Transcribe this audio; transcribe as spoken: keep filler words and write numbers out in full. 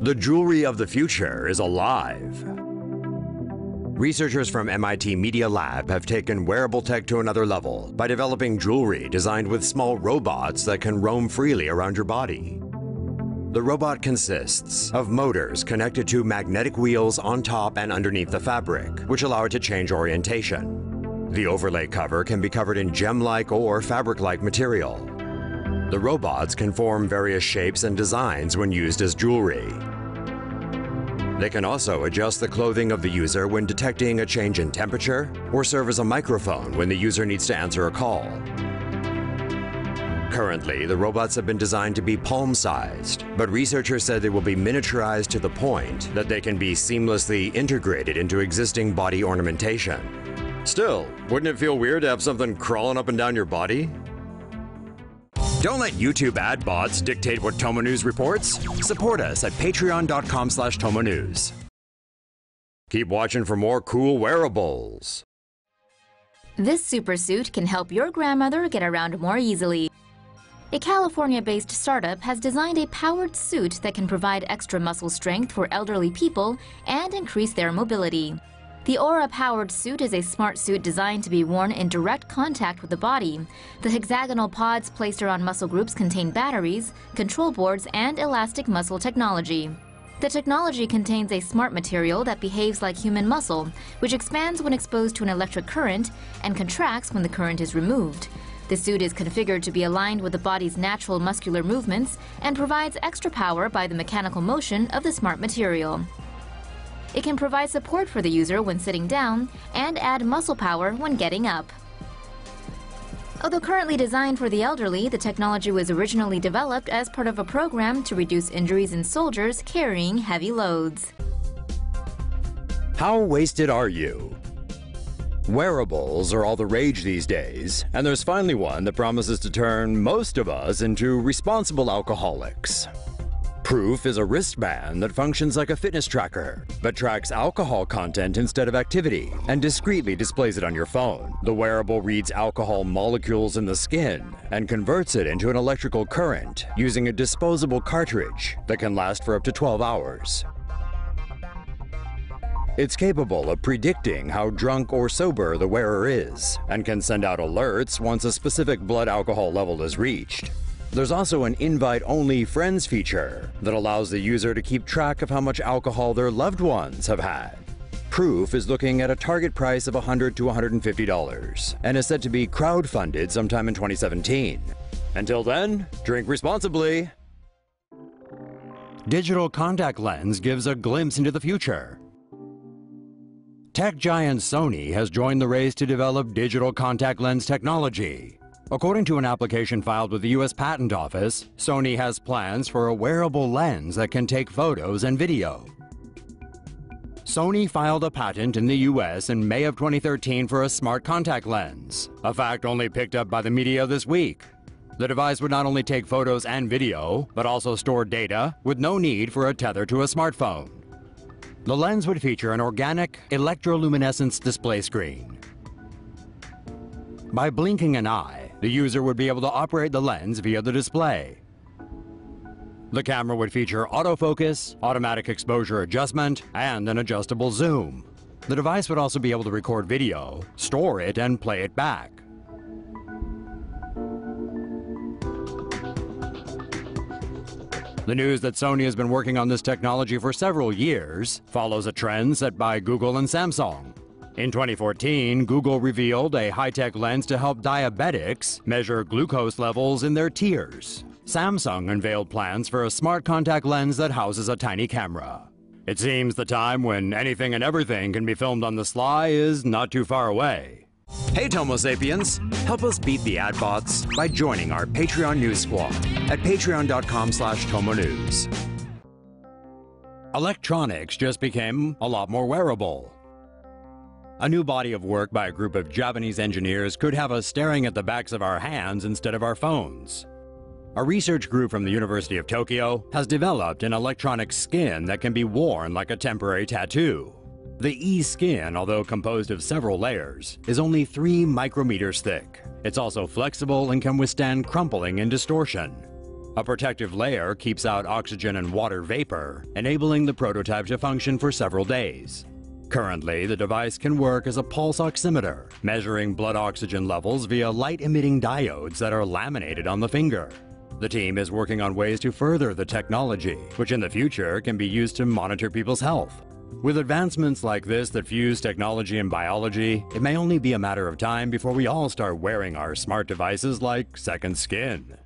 The jewelry of the future is alive. Researchers from M I T Media Lab have taken wearable tech to another level by developing jewelry designed with small robots that can roam freely around your body. The robot consists of motors connected to magnetic wheels on top and underneath the fabric, which allow it to change orientation. The overlay cover can be covered in gem-like or fabric-like material. The robots can form various shapes and designs when used as jewelry. They can also adjust the clothing of the user when detecting a change in temperature, or serve as a microphone when the user needs to answer a call. Currently, the robots have been designed to be palm-sized, but researchers said they will be miniaturized to the point that they can be seamlessly integrated into existing body ornamentation. Still, wouldn't it feel weird to have something crawling up and down your body? Don't let YouTube ad bots dictate what TomoNews reports. Support us at patreon.com slash TomoNews. Keep watching for more cool wearables. This supersuit can help your grandmother get around more easily. A California-based startup has designed a powered suit that can provide extra muscle strength for elderly people and increase their mobility. The Aura-powered suit is a smart suit designed to be worn in direct contact with the body. The hexagonal pods placed around muscle groups contain batteries, control boards, and elastic muscle technology. The technology contains a smart material that behaves like human muscle, which expands when exposed to an electric current and contracts when the current is removed. The suit is configured to be aligned with the body's natural muscular movements and provides extra power by the mechanical motion of the smart material. It can provide support for the user when sitting down and add muscle power when getting up. Although currently designed for the elderly, the technology was originally developed as part of a program to reduce injuries in soldiers carrying heavy loads. How wasted are you? Wearables are all the rage these days, and there's finally one that promises to turn most of us into responsible alcoholics. Proof is a wristband that functions like a fitness tracker, but tracks alcohol content instead of activity and discreetly displays it on your phone. The wearable reads alcohol molecules in the skin and converts it into an electrical current using a disposable cartridge that can last for up to twelve hours. It's capable of predicting how drunk or sober the wearer is and can send out alerts once a specific blood alcohol level is reached. There's also an invite-only friends feature that allows the user to keep track of how much alcohol their loved ones have had. Proof is looking at a target price of one hundred to one hundred fifty dollars and is said to be crowdfunded sometime in twenty seventeen. Until then, drink responsibly. Digital contact lens gives a glimpse into the future. Tech giant Sony has joined the race to develop digital contact lens technology. According to an application filed with the U S Patent Office, Sony has plans for a wearable lens that can take photos and video. Sony filed a patent in the U S in May of twenty thirteen for a smart contact lens, a fact only picked up by the media this week. The device would not only take photos and video, but also store data with no need for a tether to a smartphone. The lens would feature an organic electroluminescence display screen. By blinking an eye, the user would be able to operate the lens via the display. The camera would feature autofocus, automatic exposure adjustment, and an adjustable zoom. The device would also be able to record video, store it, and play it back. The news that Sony has been working on this technology for several years follows a trend set by Google and Samsung. In twenty fourteen, Google revealed a high-tech lens to help diabetics measure glucose levels in their tears. Samsung unveiled plans for a smart contact lens that houses a tiny camera. It seems the time when anything and everything can be filmed on the sly is not too far away. Hey Tomo Sapiens, help us beat the ad bots by joining our Patreon News Squad at patreon.com slash tomonews. Electronics just became a lot more wearable. A new body of work by a group of Japanese engineers could have us staring at the backs of our hands instead of our phones. A research group from the University of Tokyo has developed an electronic skin that can be worn like a temporary tattoo. The e-skin, although composed of several layers, is only three micrometers thick. It's also flexible and can withstand crumpling and distortion. A protective layer keeps out oxygen and water vapor, enabling the prototype to function for several days. Currently, the device can work as a pulse oximeter, measuring blood oxygen levels via light-emitting diodes that are laminated on the finger. The team is working on ways to further the technology, which in the future can be used to monitor people's health. With advancements like this that fuse technology and biology, it may only be a matter of time before we all start wearing our smart devices like second skin.